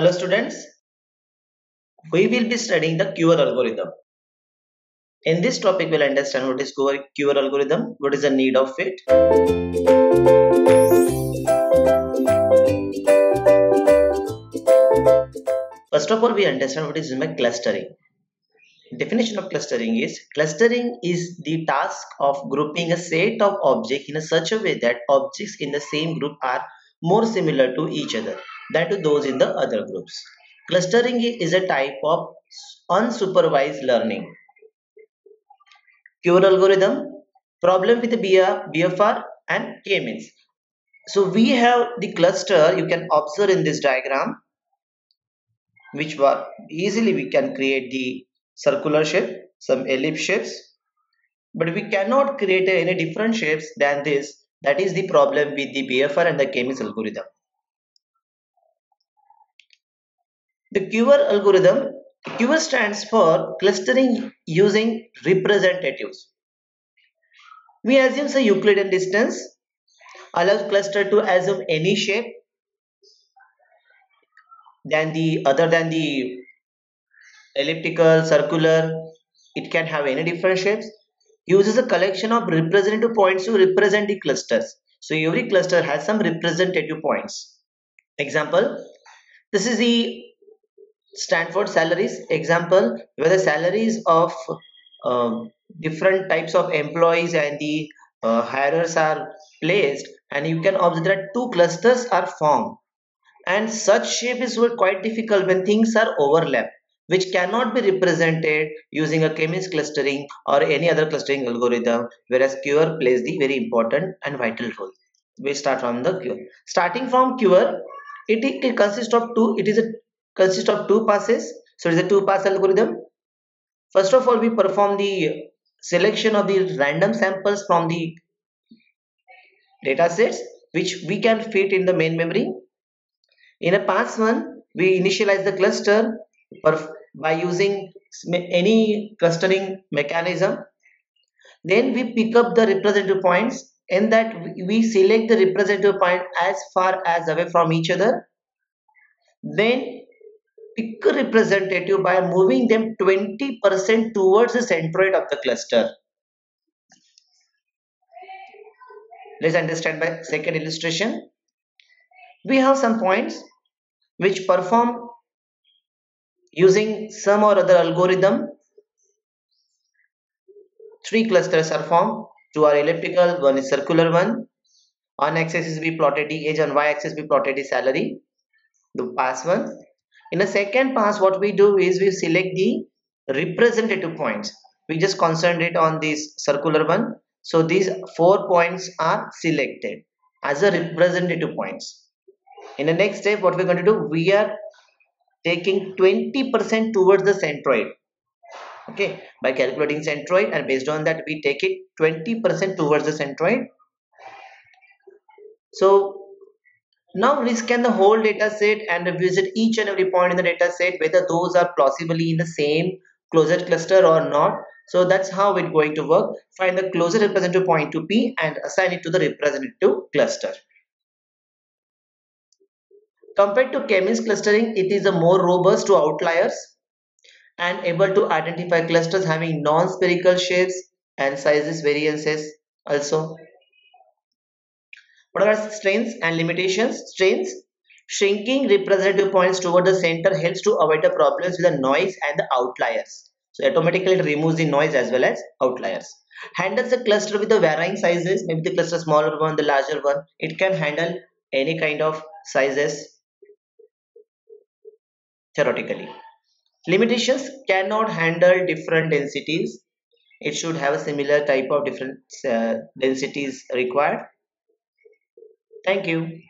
Hello students, we will be studying the CURE algorithm. In this topic we will understand what is CURE algorithm, what is the need of it. First of all, we understand what is meant by clustering. Definition of clustering is, clustering is the task of grouping a set of objects in a such a way that objects in the same group are more similar to each other than to those in the other groups. Clustering is a type of unsupervised learning. CURE algorithm, problem with BFR and K-means. So we have the cluster, you can observe in this diagram, which were easily we can create the circular shape, some ellipse shapes, but we cannot create any different shapes than this. That is the problem with the BFR and the K-means algorithm. The CURE algorithm, CURE stands for clustering using representatives. We assume a Euclidean distance, allows cluster to assume any shape other than the elliptical, circular. It can have any different shapes. Uses a collection of representative points to represent the clusters. So every cluster has some representative points. Example, this is the Stanford salaries example, where the salaries of different types of employees and the hirers are placed, and you can observe that two clusters are formed, and such shape is quite difficult when things are overlapped, which cannot be represented using a K-means clustering or any other clustering algorithm, whereas CURE plays the very important and vital role. We start from the CURE. Starting from CURE, it consists of two passes. So it is a two-pass algorithm. First of all, we perform the selection of the random samples from the data sets which we can fit in the main memory. In a pass one, we initialize the cluster by using any clustering mechanism. Then we pick up the representative points, and that we select the representative point as far as away from each other. Then pick a representative by moving them 20% towards the centroid of the cluster. Let's understand by second illustration. We have some points which perform using some or other algorithm. Three clusters are formed. Two are elliptical, one is circular one. On axis is we plotted the age, on y axis we plotted the salary. The pass one. In the second pass, what we do is we select the representative points. We just concentrate on this circular one. So these 4 points are selected as a representative points. In the next step, what we're going to do, we are taking 20% towards the centroid. Okay, by calculating centroid, and based on that we take it 20% towards the centroid. So now we scan the whole data set and visit each and every point in the data set, whether those are plausibly in the same closest cluster or not. So that's how it's going to work. Find the closest representative point to P and assign it to the representative cluster. Compared to K-means clustering, it is a more robust to outliers and able to identify clusters having non-spherical shapes and sizes variances also. What are strengths and limitations? Strengths: shrinking representative points toward the center helps to avoid the problems with the noise and the outliers. So automatically it removes the noise as well as outliers. Handles the cluster with the varying sizes, maybe the cluster smaller one, the larger one. It can handle any kind of sizes theoretically. Limitations: cannot handle different densities. It should have a similar type of different densities required. Thank you.